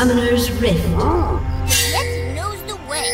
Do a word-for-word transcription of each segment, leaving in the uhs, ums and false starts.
Summoner's Rift. Yeti knows the way.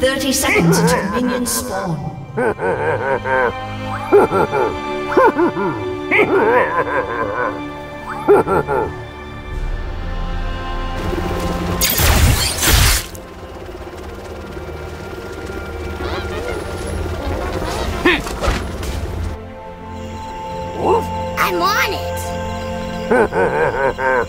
Thirty seconds until minions spawn. I'm on it!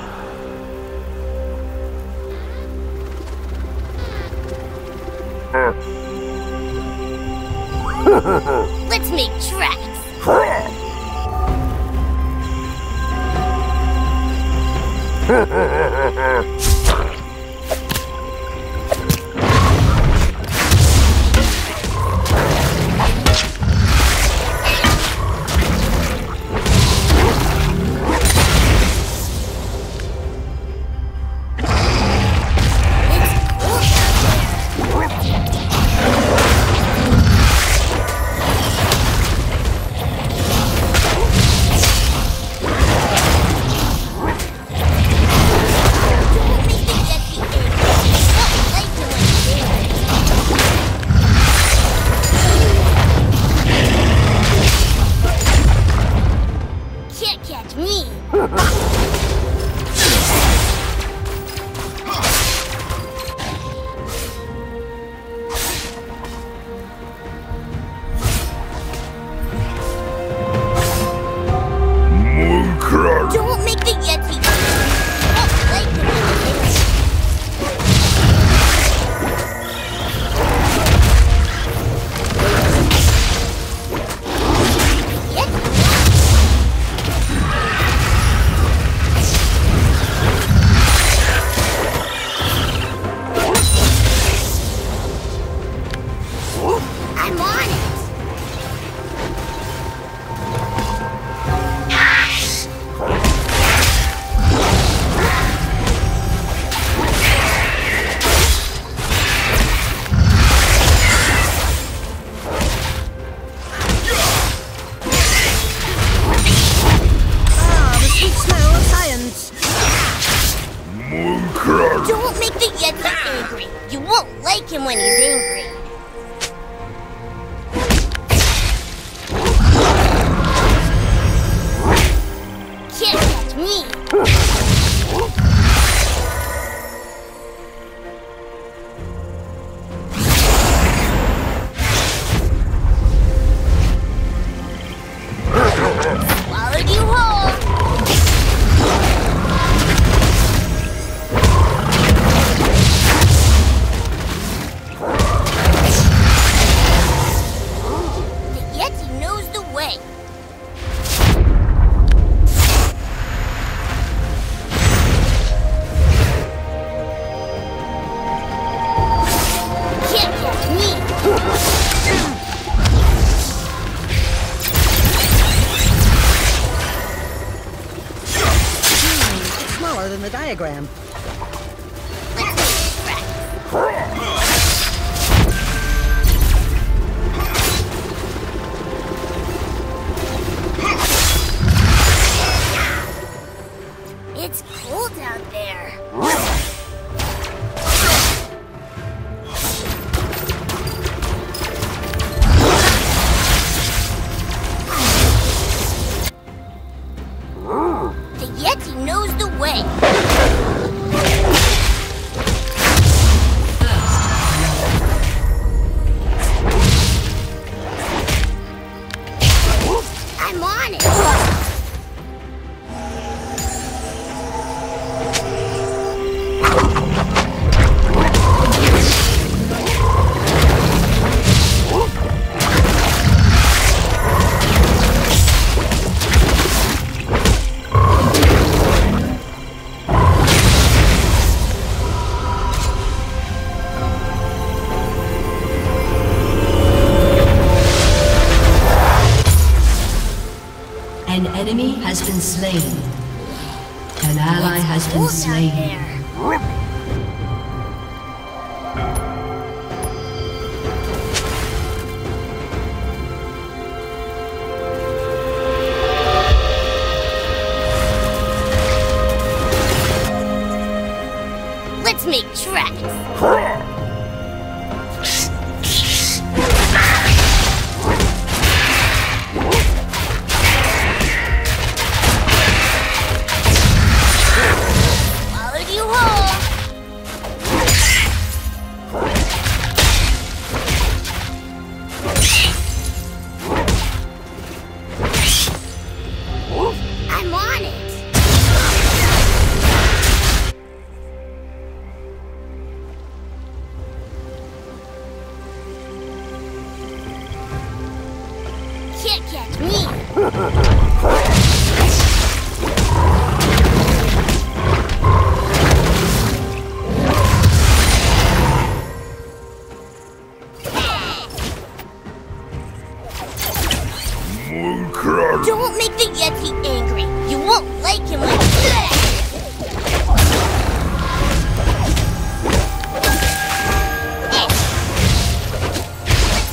Let's make tracks! Don't make the Yeti angry. You won't like him when he's angry. Can't catch me. Swallowed you whole. In the diagram. It's cold out there. The Yeti knows the way. I'm on it. An enemy has been slain. An ally has been slain. Let's make tracks. Don't make the Yeti angry. You won't like him like that. Let's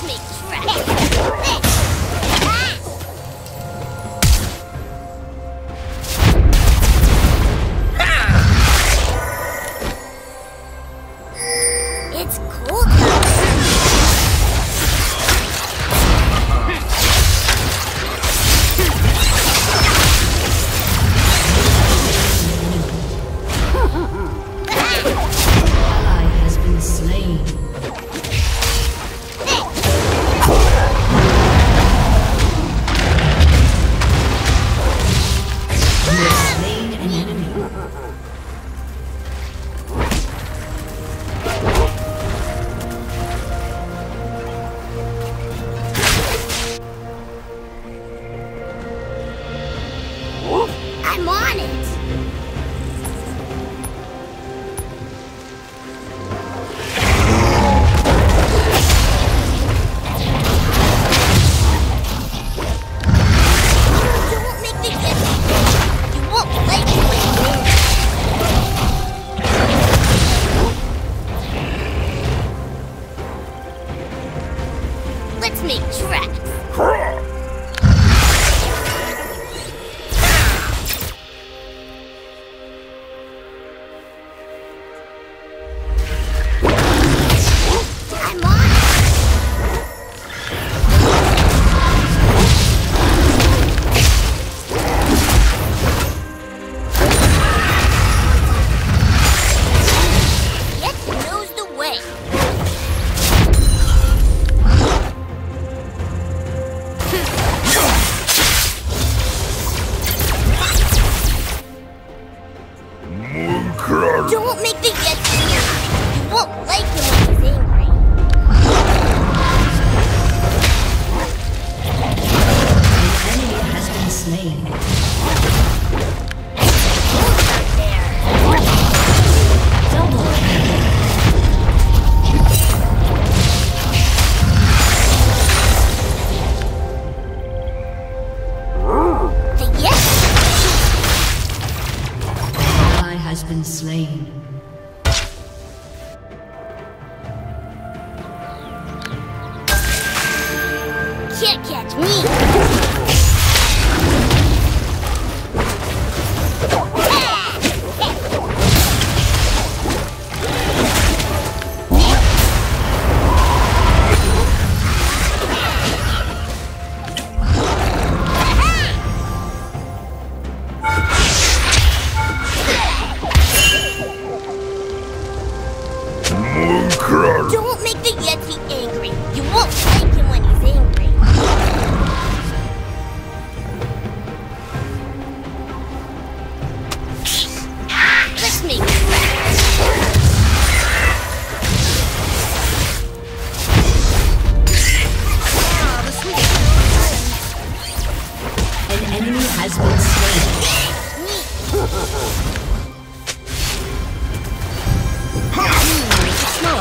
make tracks. It's cold though. I'm on it! Don't make the Yeti angry. You won't like him when he's angry. The enemy has been slain. Double kill. The Yeti ally has been slain. Can't catch me! Don't make the Yeti angry! You won't like him when he's angry!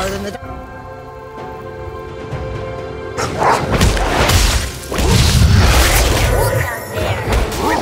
Than the dark. Look out there!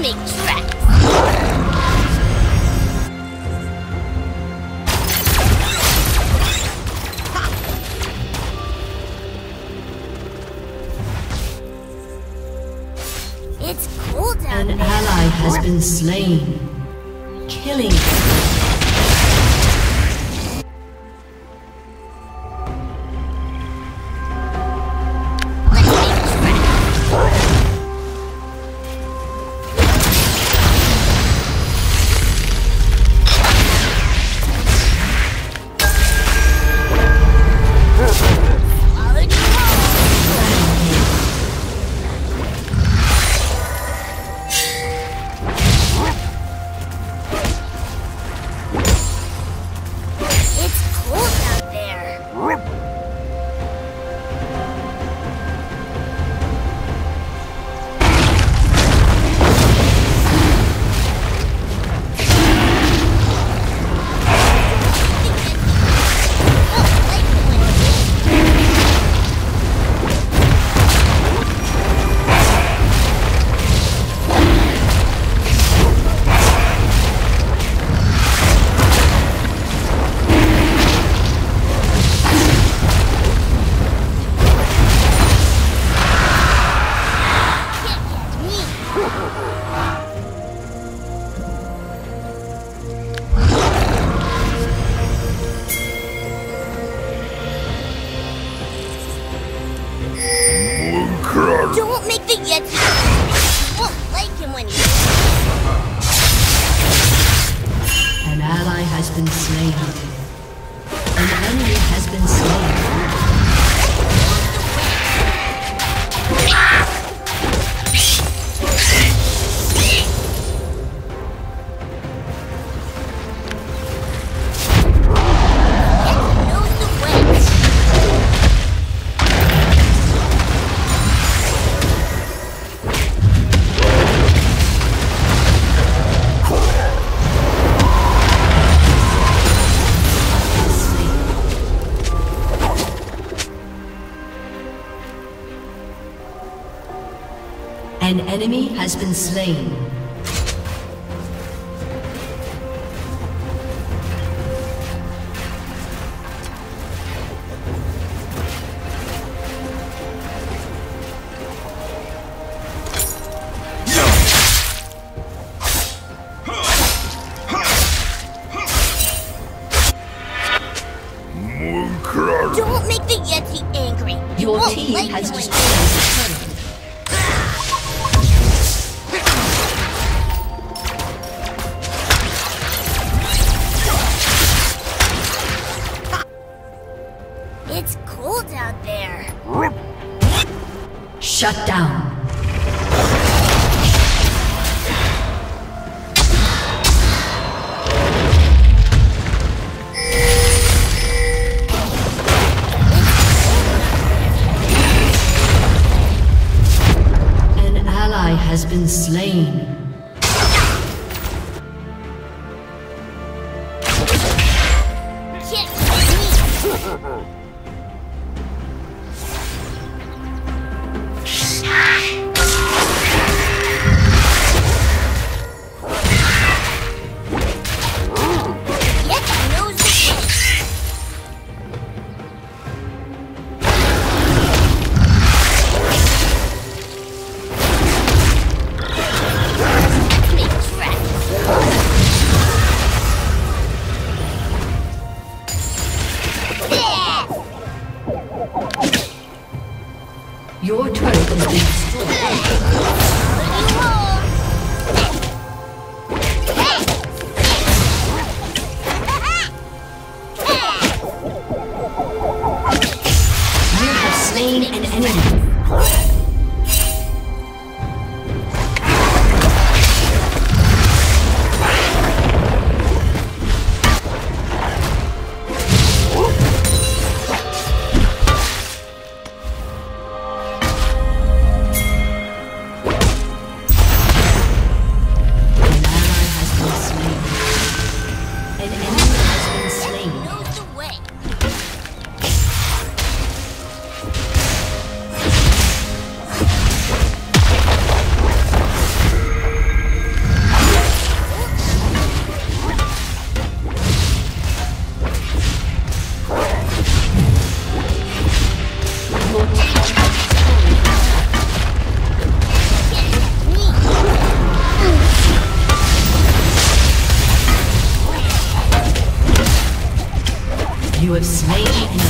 snake trap. It's cool down there. An ally has been slain. Killing. Don't make the Yeti. You won't like him when he. An ally has been slain. An enemy has been slain. An enemy has been slain. Don't make the Yeti angry. Your team has destroyed the turret. It's cold out there. Shut down. An ally has been slain. Your turret has been destroyed. You have slain an enemy. What? have slain the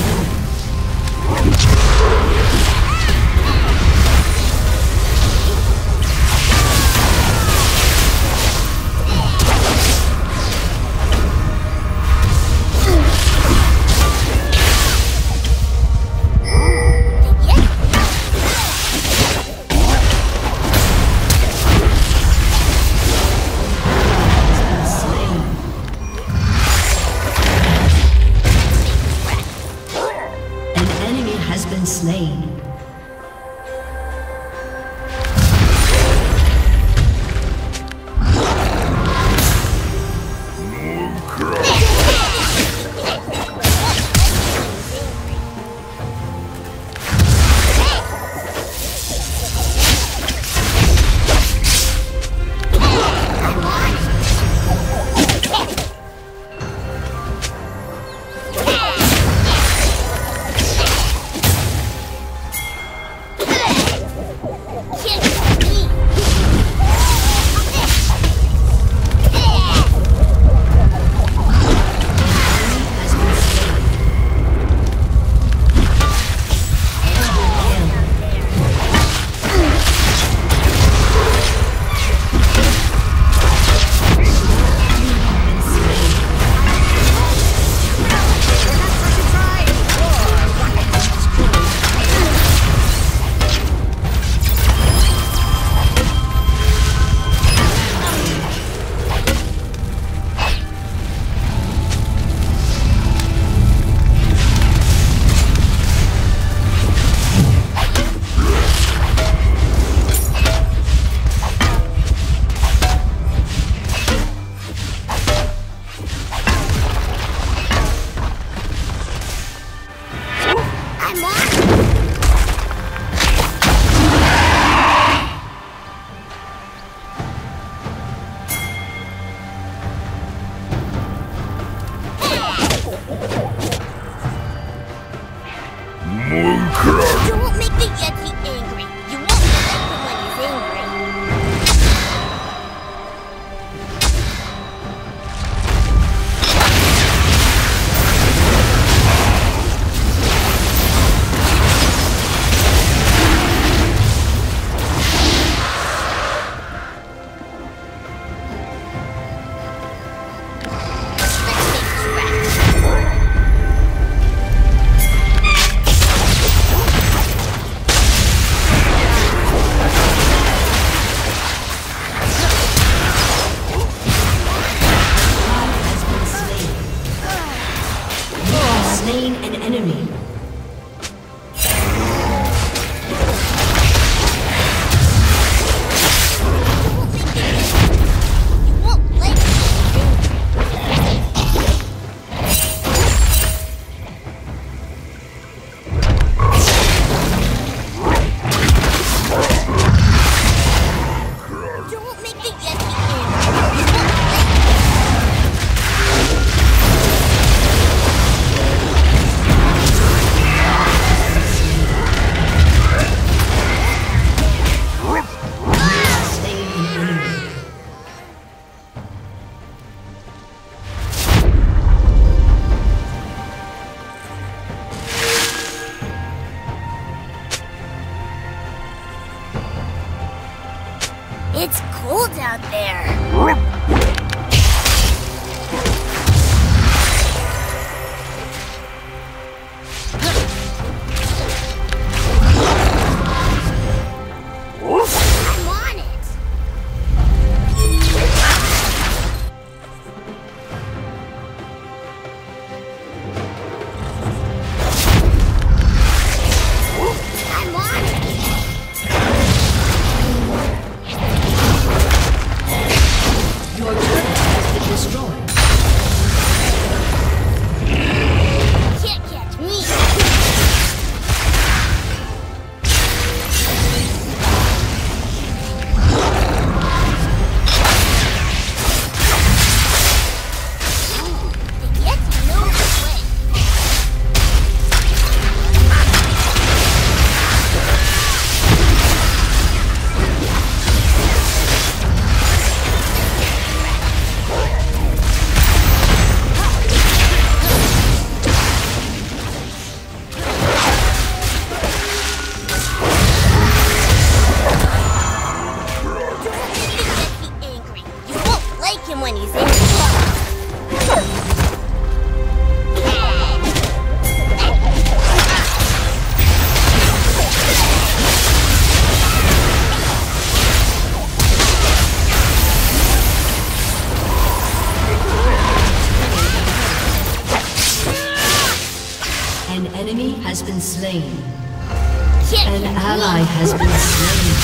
An enemy has been slain. An ally has been slain.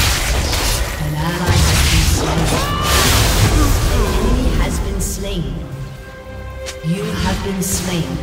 An ally has been slain. An enemy has been slain. You have been slain.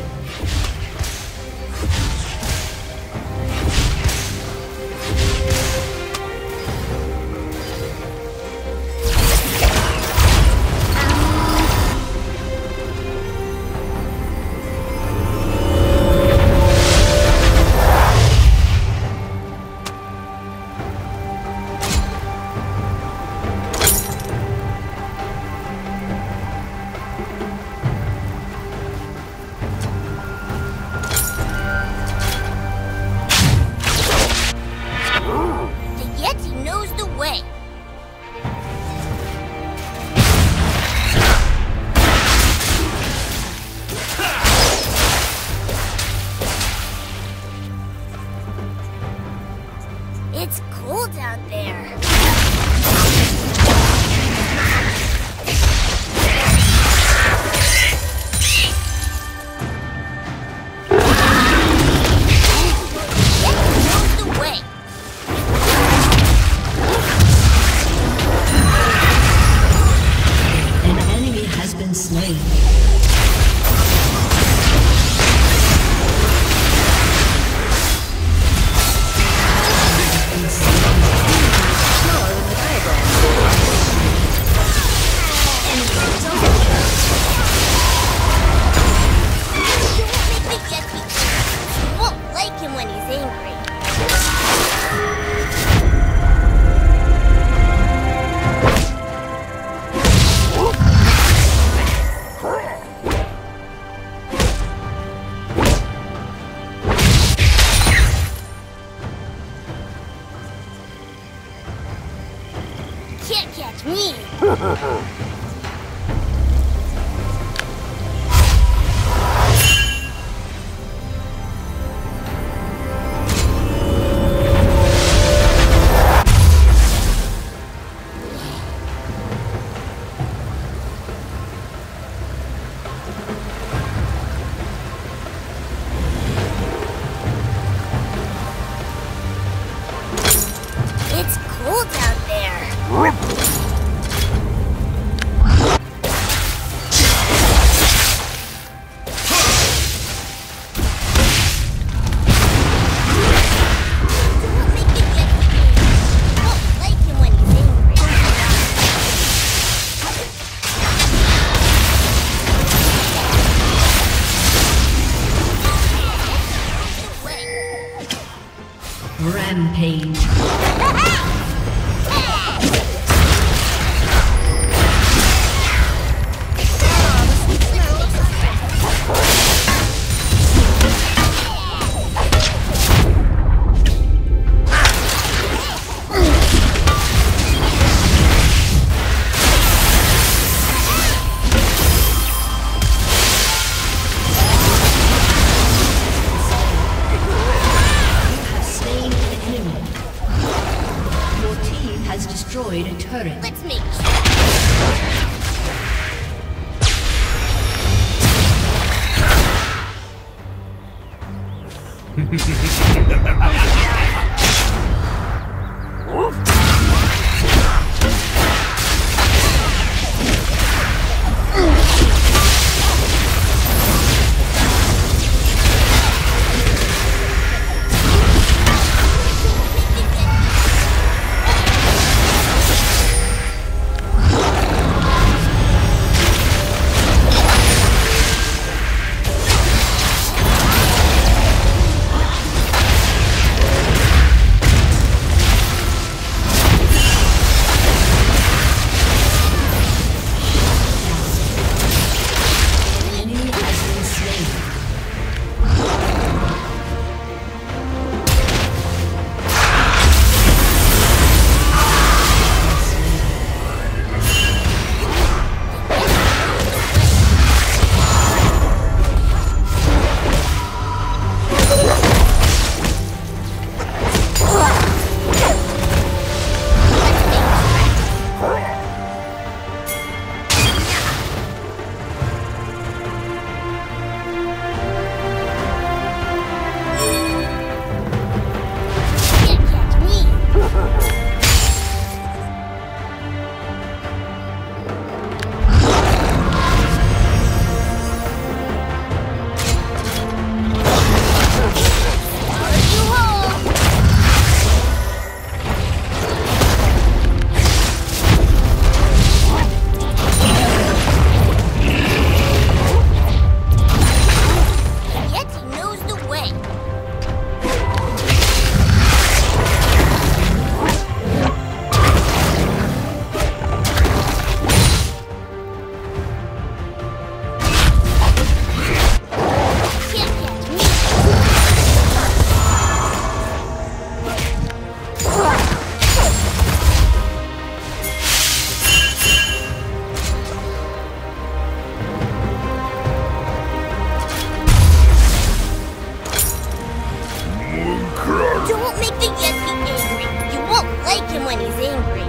Don't make the Yeti angry. You won't like him when he's angry.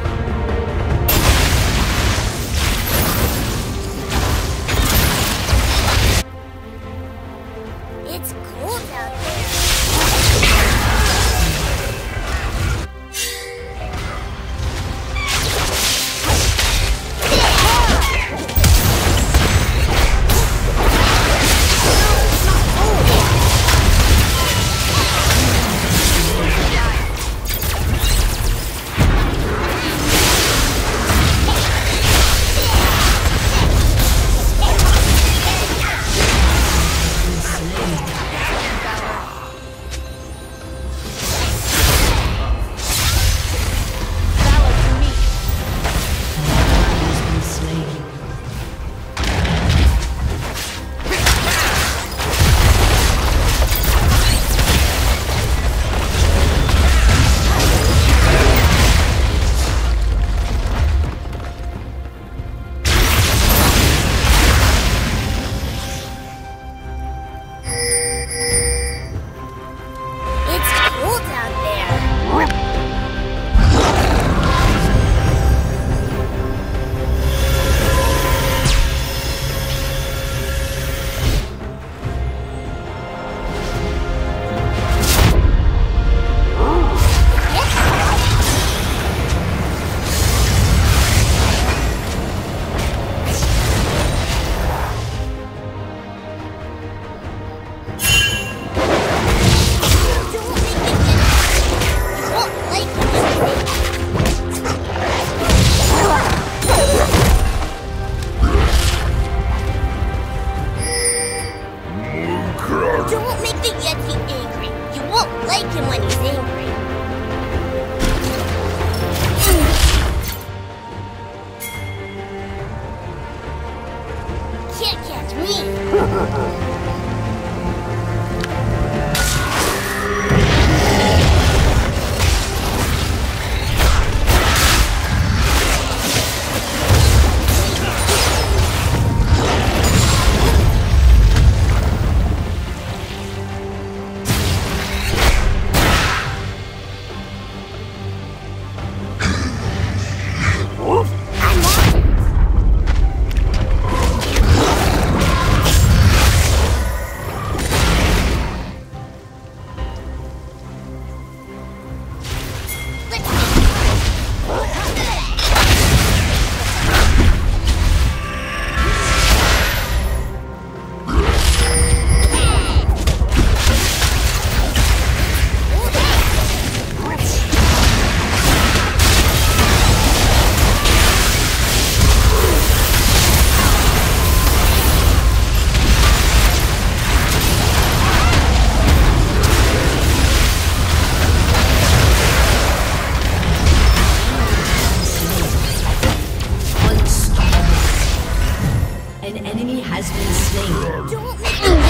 It's cold out . An enemy has been slain. Don't